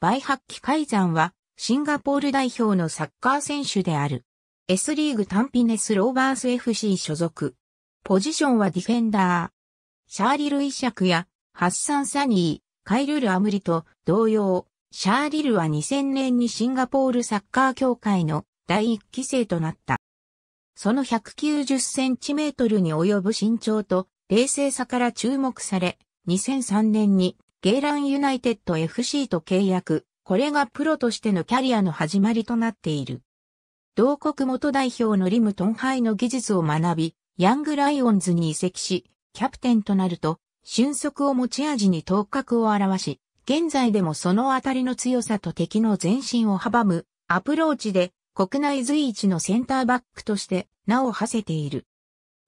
バイハッキ・カイザンはシンガポール代表のサッカー選手である。S リーグタンピネスローバース FC 所属。ポジションはディフェンダー。シャーリル・イシャクやハッサン・サニー、カイルル・アムリと同様、シャーリルは2000年にシンガポールサッカー協会の第1期生となった。その190センチメートルに及ぶ身長と冷静さから注目され、2003年にゲーランユナイテッド FC と契約、これがプロとしてのキャリアの始まりとなっている。同国元代表のリム・トンハイの技術を学び、ヤングライオンズに移籍し、キャプテンとなると、俊足を持ち味に頭角を現し、現在でもそのあたりの強さと敵の前進を阻むアプローチで国内随一のセンターバックとして名を馳せている。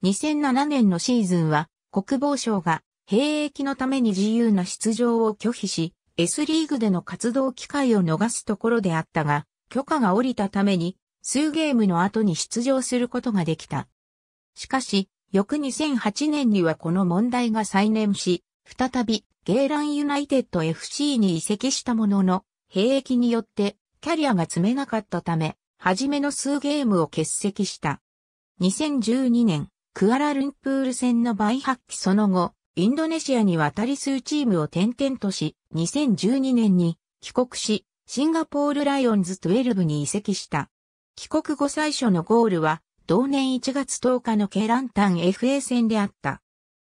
2007年のシーズンは国防省が兵役のために自由な出場を拒否し S リーグでの活動機会を逃すところであったが許可が下りたために数ゲームの後に出場することができた。しかし翌2008年にはこの問題が再燃し再びゲーランユナイテッド FC に移籍したものの、兵役によってキャリアが積めなかったため、初めの数ゲームを欠席した。2012年、クアラルンプール戦のバイハッキその後、インドネシアに渡り数チームを転々とし、2012年に帰国し、シンガポールライオンズ12に移籍した。帰国後最初のゴールは、同年1月10日のケランタン FA 戦であった。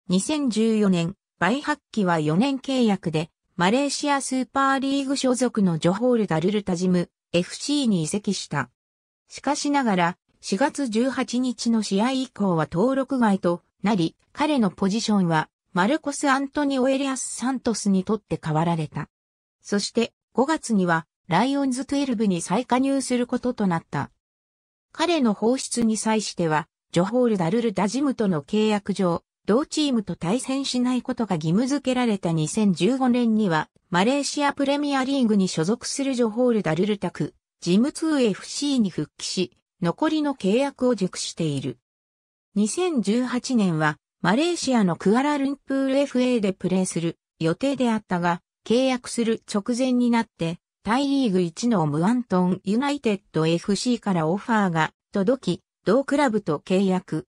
2014年、バイハッキは4年契約で、マレーシアスーパーリーグ所属のジョホールダルルタジム FC に移籍した。しかしながら、4月18日の試合以降は登録外となり、彼のポジションはマルコス・アントニオ・エリアス・サントスにとって代わられた。そして5月にはライオンズ12に再加入することとなった。彼の放出に際しては、ジョホールダルルタジムとの契約上、同チームと対戦しないことが義務付けられた2015年には、マレーシアプレミアリーグに所属するジョホールダルルタク、ジム 2FC に復帰し、残りの契約を熟している。2018年は、マレーシアのクアラルンプール FA でプレーする予定であったが、契約する直前になって、タイリーグ1のムアントンユナイテッド FC からオファーが届き、同クラブと契約。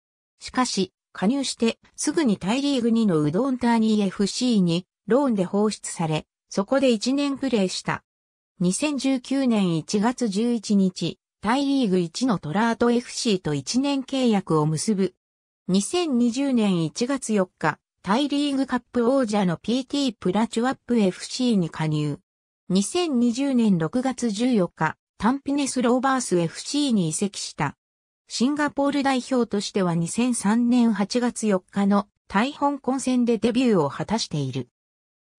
しかし、加入してすぐにタイリーグ2のウドンターニ FC にローンで放出され、そこで1年プレーした。2019年1月11日、タイリーグ1のトラート FC と1年契約を結ぶ。2020年1月4日、タイリーグカップ王者の PT プラチュアップ FC に加入。2020年6月14日、タンピネスローバース FC に移籍した。シンガポール代表としては2003年8月4日の対香港戦でデビューを果たしている。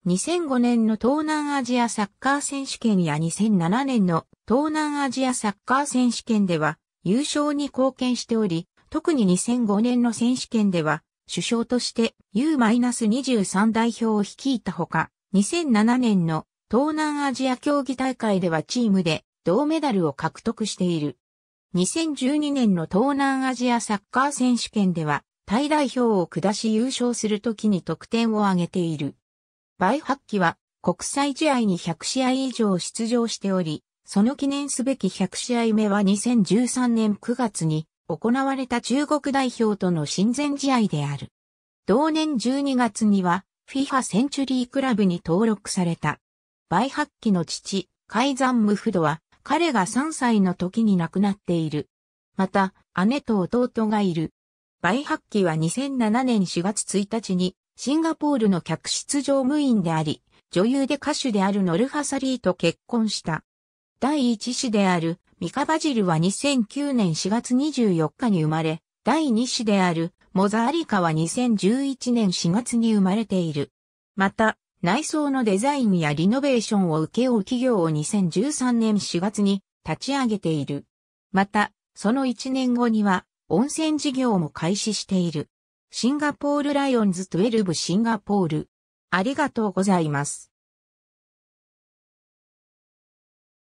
2005年の東南アジアサッカー選手権や2007年の東南アジアサッカー選手権では優勝に貢献しており、特に2005年の選手権では主将として U-23 代表を率いたほか、2007年の東南アジア競技大会ではチームで銅メダルを獲得している。2012年の東南アジアサッカー選手権では、タイ代表を下し優勝するときに得点を挙げている。バイハッキは国際試合に100試合以上出場しており、その記念すべき100試合目は2013年9月に行われた中国代表との親善試合である。同年12月には FIFA センチュリークラブに登録された。バイハッキの父、カイザン・ムフドは、彼が3歳の時に亡くなっている。また、姉と弟がいる。バイハッキは2007年4月1日にシンガポールの客室乗務員であり、女優で歌手であるノルファサリーと結婚した。第一子であるミカバジルは2009年4月24日に生まれ、第二子であるモザアリカは2011年4月に生まれている。また、内装のデザインやリノベーションを請け負う企業を2013年4月に立ち上げている。また、その1年後には温泉事業も開始している。シンガポールライオンズ12シンガポール。ありがとうございます。